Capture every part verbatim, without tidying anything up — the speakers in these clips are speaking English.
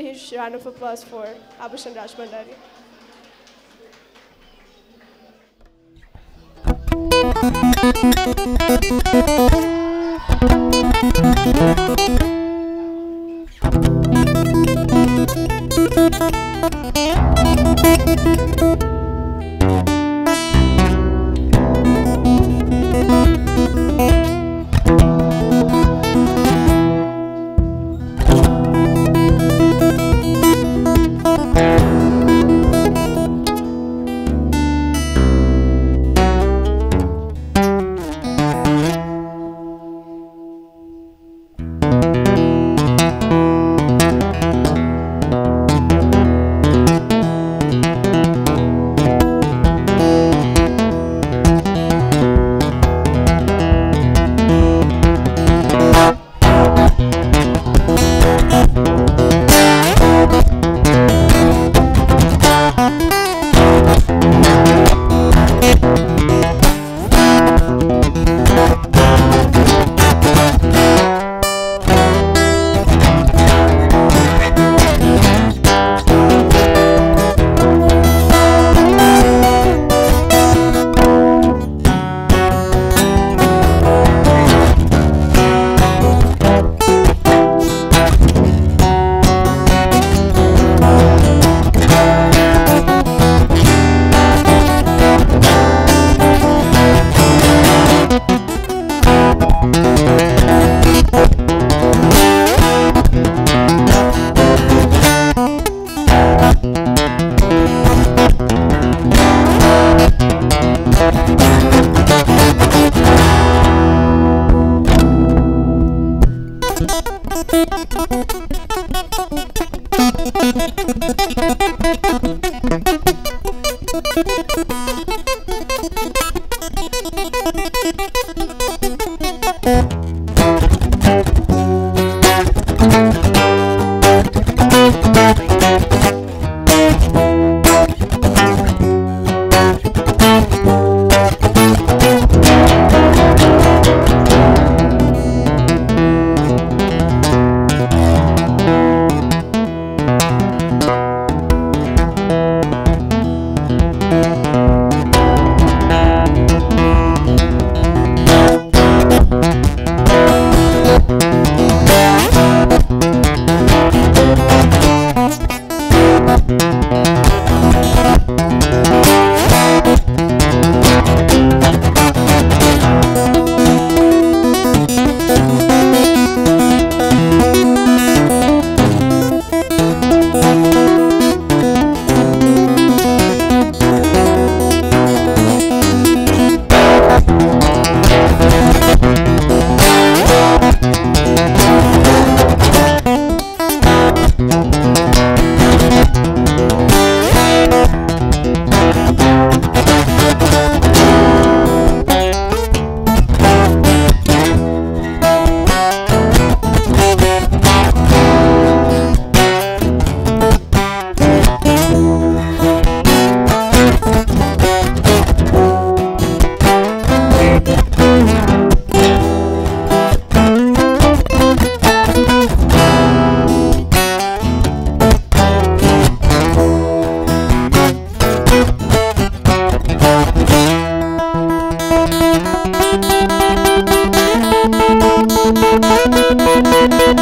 huge round of applause for Abhushan Rajbhandari.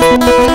Thank you.